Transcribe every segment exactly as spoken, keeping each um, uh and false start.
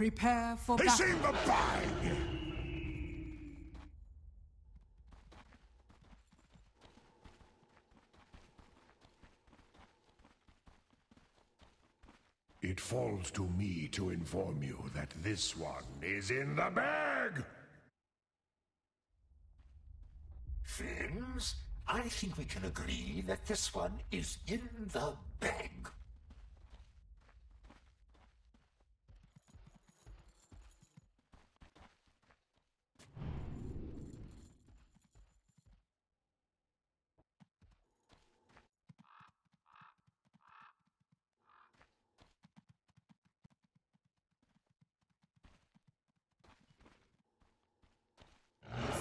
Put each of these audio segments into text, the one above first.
Prepare for battle. He seemed fine. It falls to me to inform you that this one is in the bag! Friends, I think we can agree that this one is in the bag.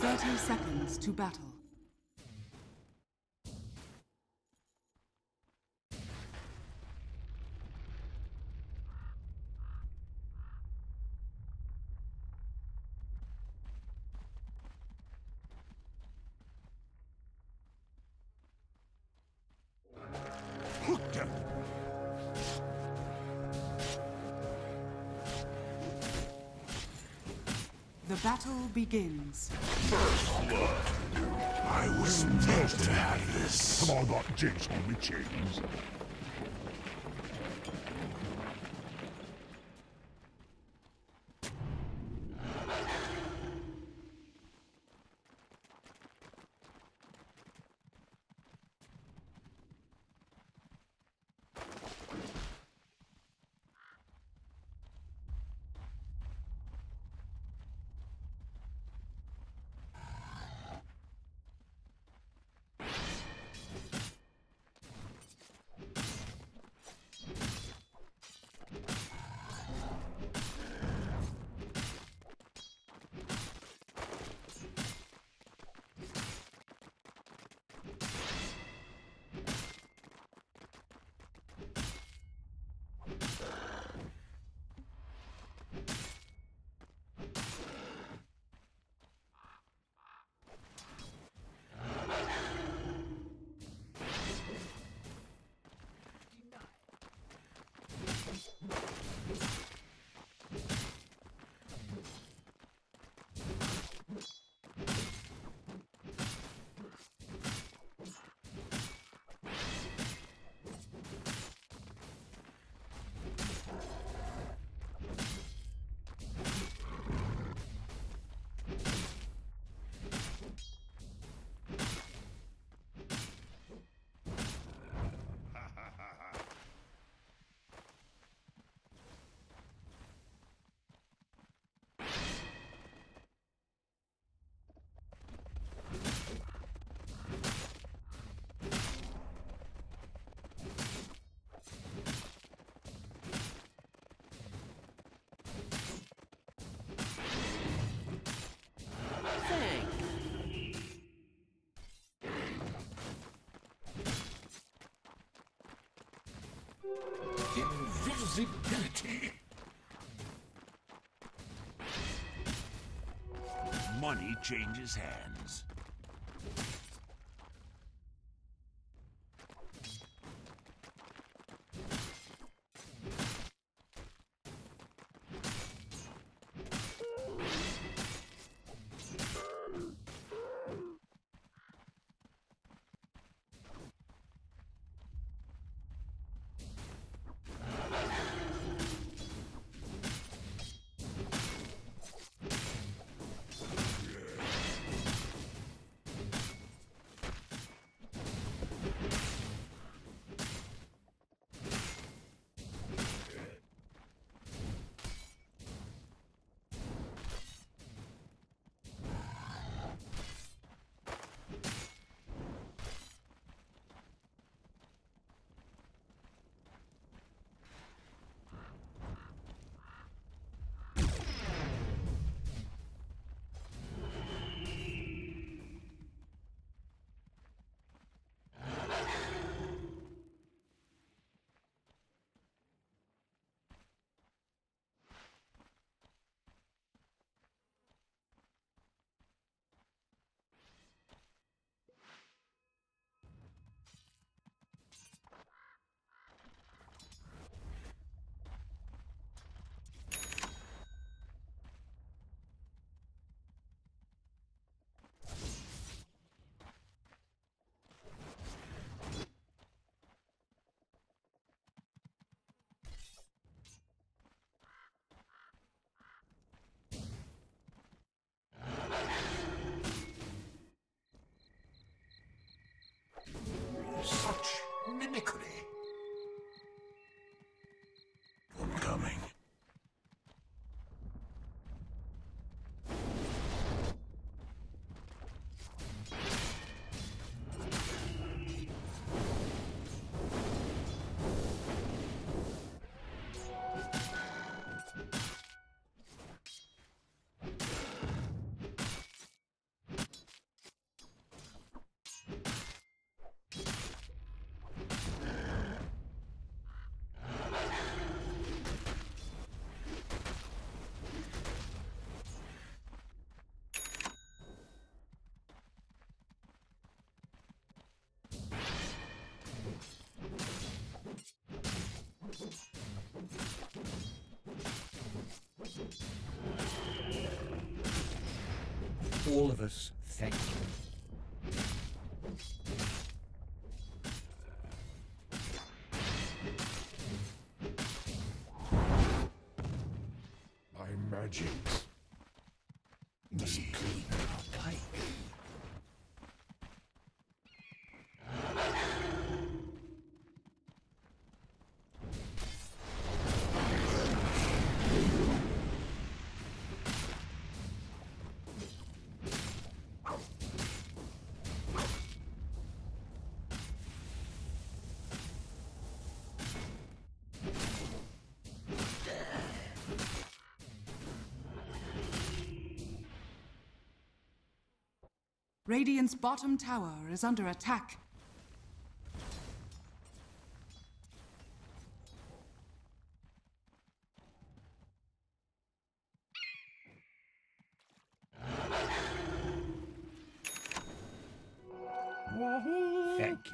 thirty seconds to battle. The battle begins. First blood. I was meant to have this. Come on, not jinx on me chains. Invisibility. Money changes hands. all of us thank you. Radiant's bottom tower is under attack. Thank you.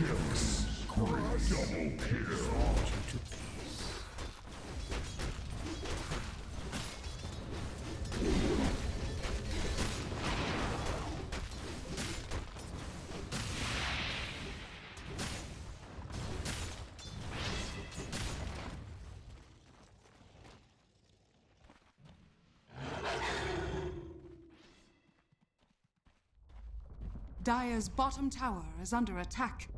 Yes, great double kill. Dire's bottom tower is under attack.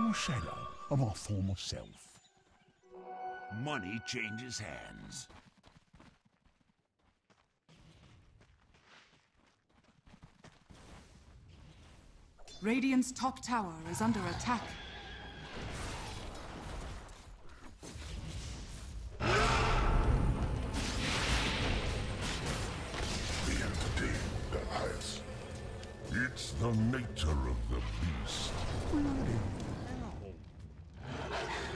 I'm a shadow of our former self. Money changes hands. Radiant's top tower is under attack. The entity that has. It's the nature of the beast.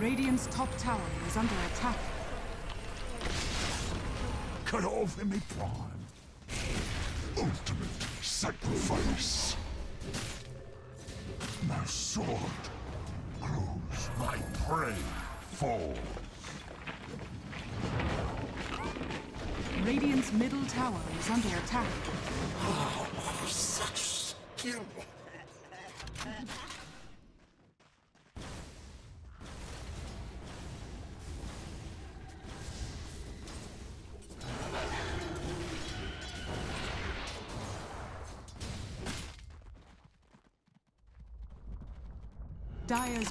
Radiant's top tower is under attack. Cut off in me prime. Ultimate sacrifice. My sword grows, my prey falls. Radiant's middle tower is under attack. Oh, such skill. Dire's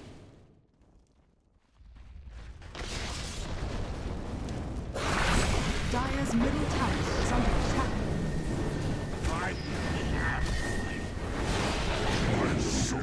Dire's middle tower is under attack. My soul.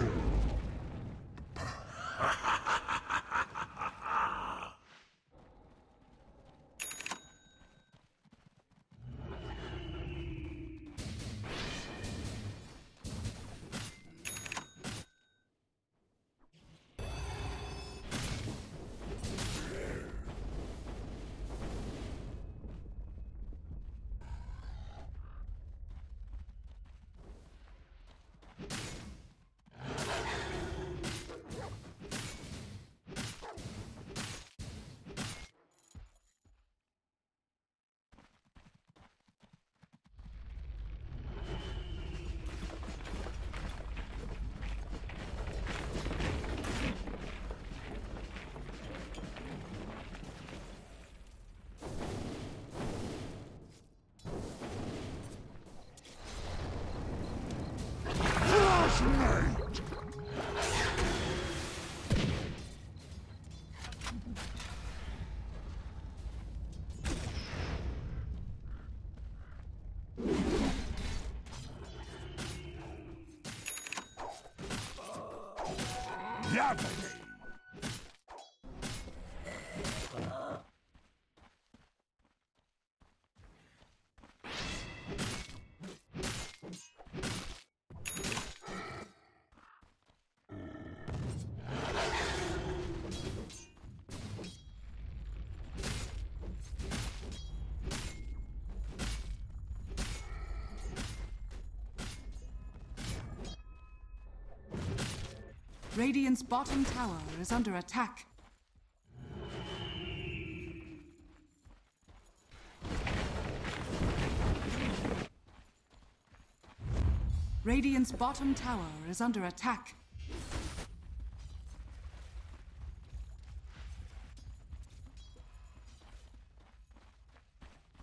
Radiant's bottom tower is under attack. Radiant's bottom tower is under attack.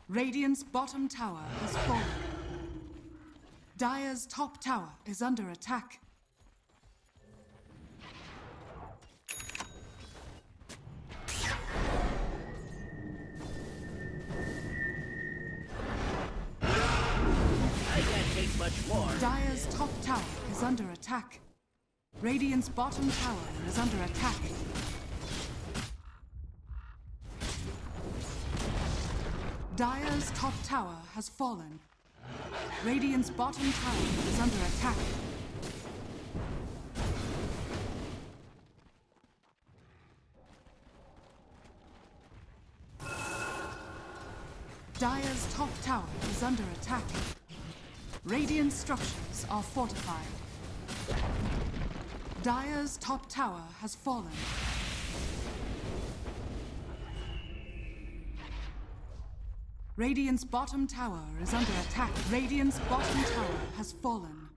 Radiant's bottom tower has fallen. Dire's top tower is under attack. Dire's top tower is under attack. Radiant's bottom tower is under attack. Dire's top tower has fallen. Radiant's bottom tower is under attack. Dire's top tower is under attack. Radiant structures are fortified. Dire's top tower has fallen. Radiant's bottom tower is under attack. Radiant's bottom tower has fallen.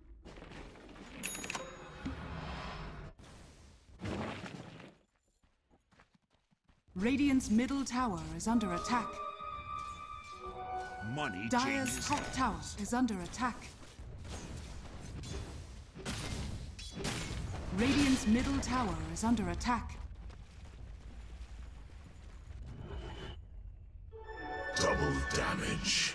Radiant's middle tower is under attack. Money Dire's changes. Top tower is under attack. Radiant's middle tower is under attack. Double damage.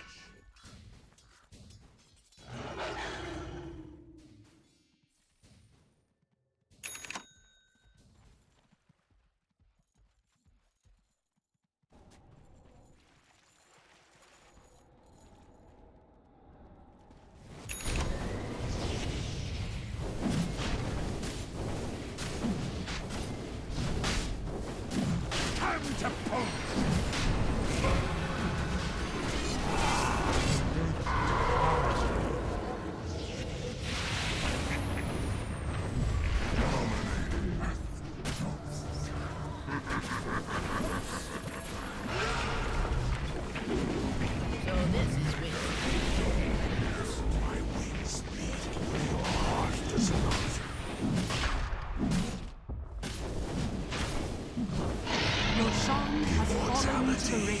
Immortality.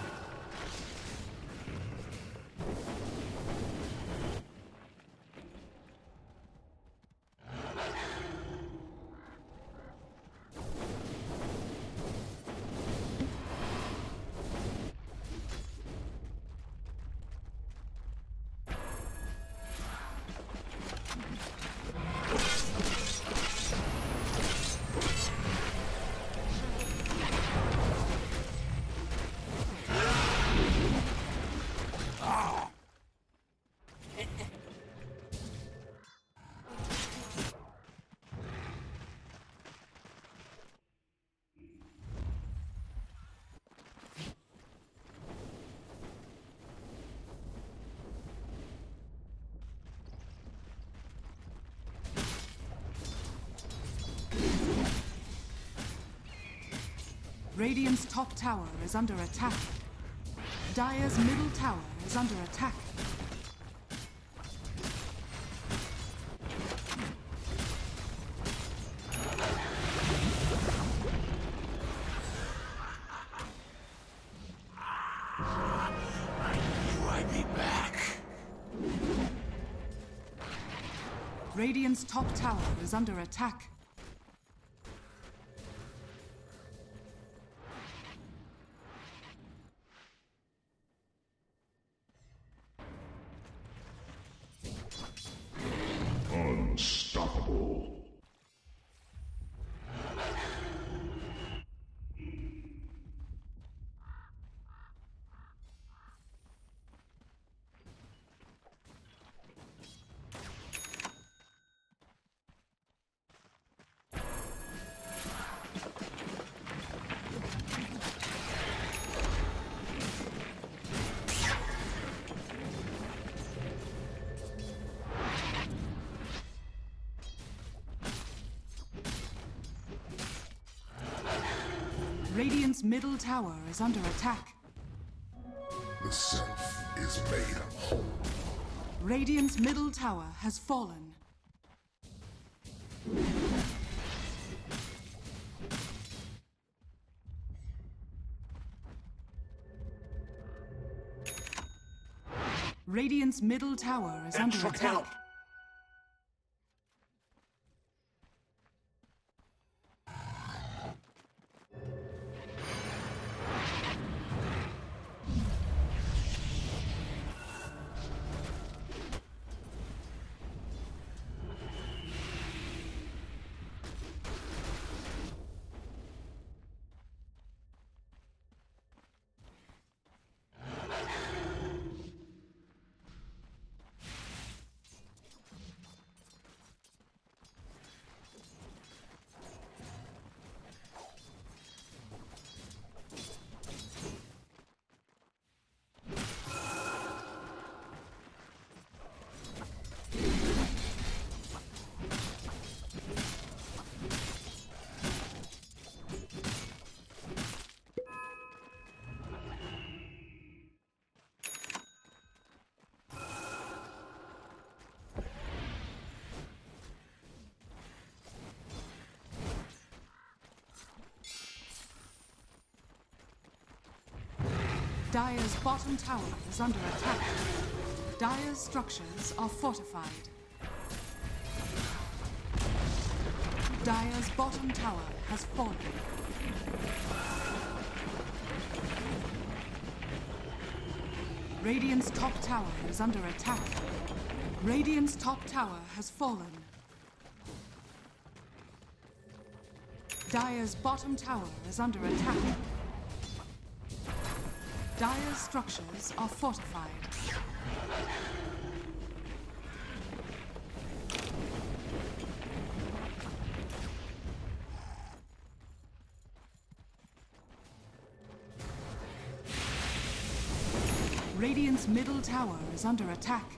Radiant's top tower is under attack. Dire's middle tower is under attack. I knew I'd be back. Radiant's top tower is under attack. Radiant's middle tower is under attack. The self is made whole. Radiant's middle tower has fallen. Radiant's middle tower is under attack. Dire's bottom tower is under attack. Dire's structures are fortified. Dire's bottom tower has fallen. Radiant's top tower is under attack. Radiant's top tower has fallen. Dire's bottom tower is under attack. Dire's structures are fortified. Radiant's middle tower is under attack.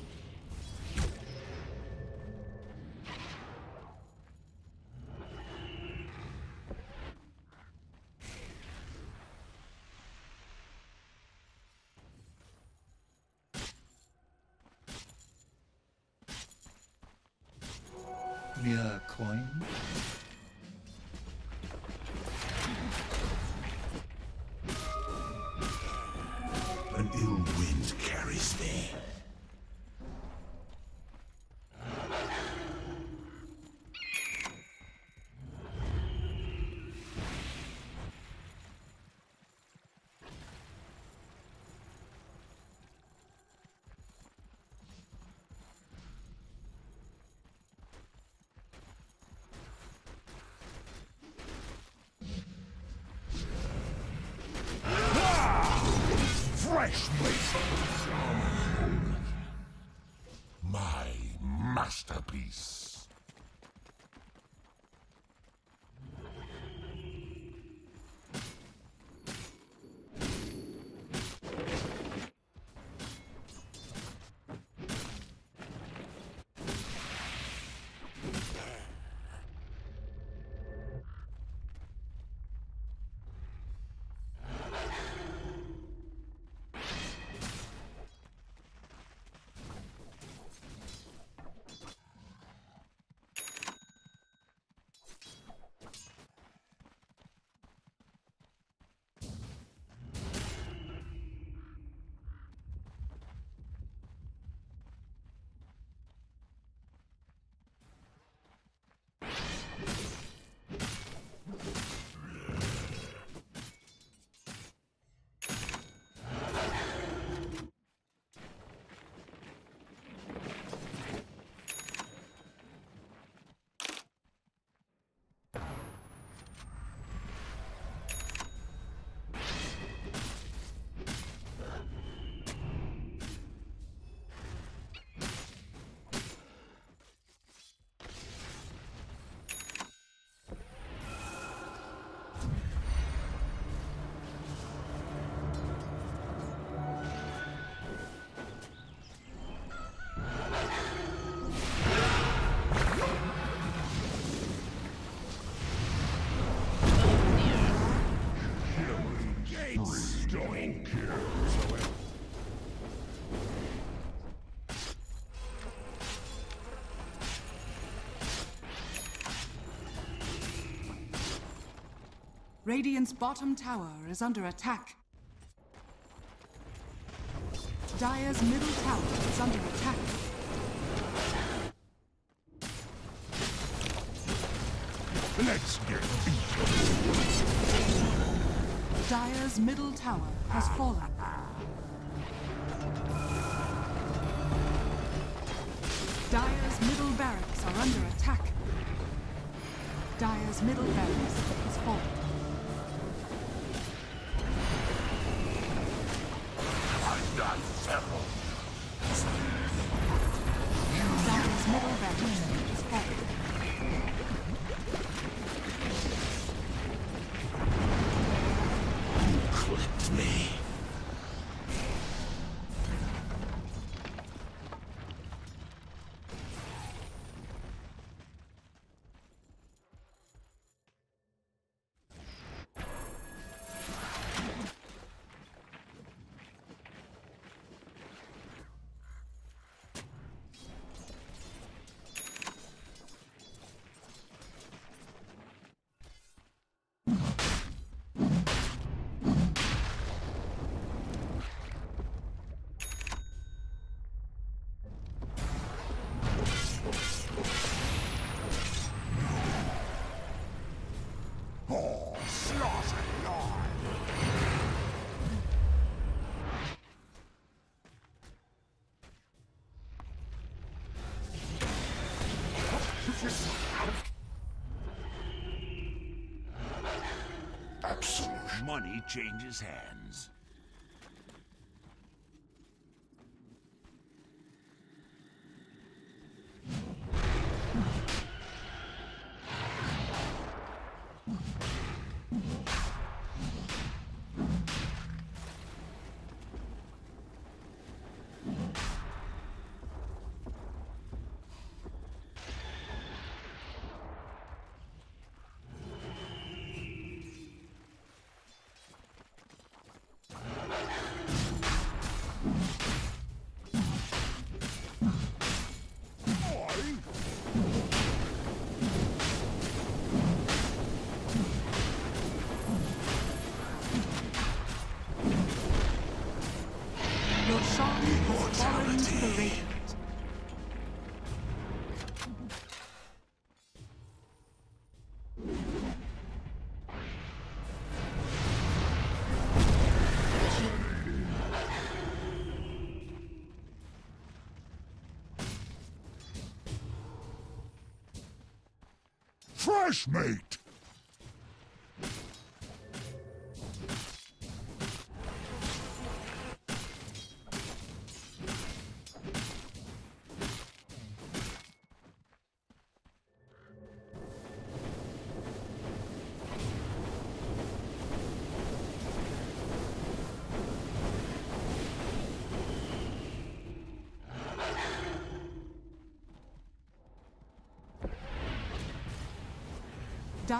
Yeah, coin. An ill wind carries thee. My masterpiece. Radiant's bottom tower is under attack. Dire's middle tower is under attack. Let's get beat. Dire's middle tower has fallen. Dire's middle barracks are under attack. Dire's middle barracks has fallen. Absolution. Money changes hands. Fresh meat!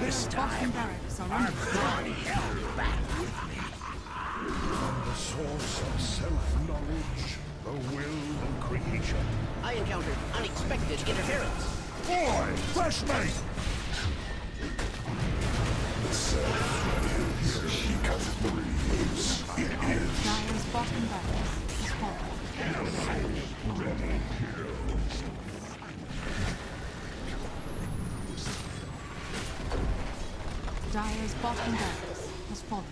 This time, I'm going to hell back with me. The source of self-knowledge, the will and creation. I encountered unexpected interference. Boy, fresh mate! The self-knowledge, she comes through. It is. Dire's bottom barracks is falling. Ready, heroes. Dire's bottom barracks has fallen.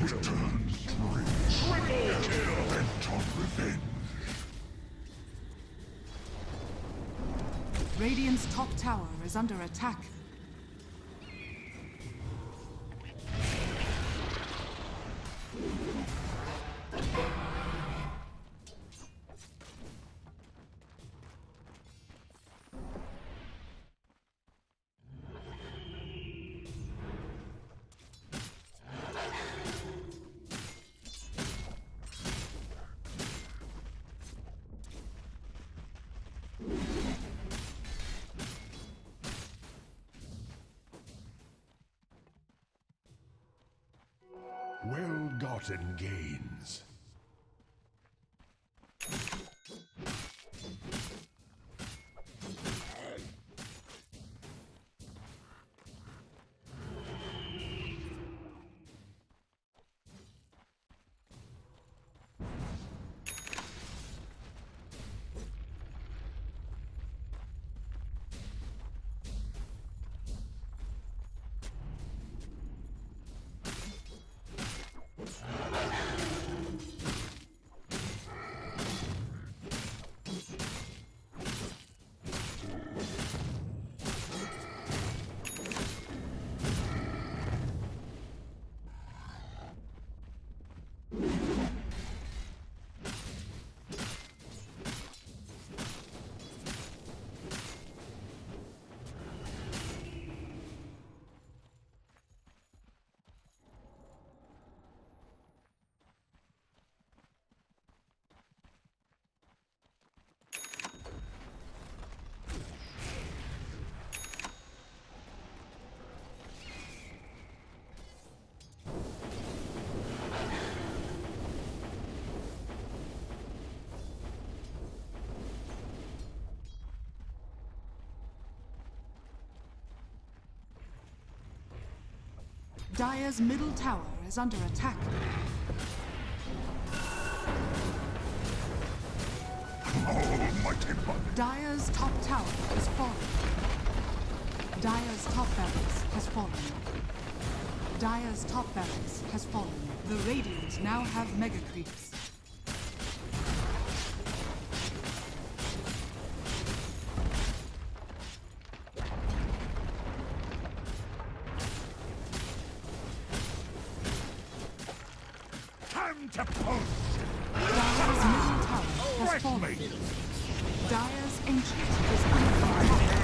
Return to rage. Bent on revenge. Radiant's top tower is under attack. And gains. Dire's middle tower is under attack. Almighty body. Dire's top tower has fallen. Dire's top barracks has fallen. Dire's top barracks has fallen. The Radiant now have mega creeps. Dire's middle tower has fallen. Dire's ancient is under attack.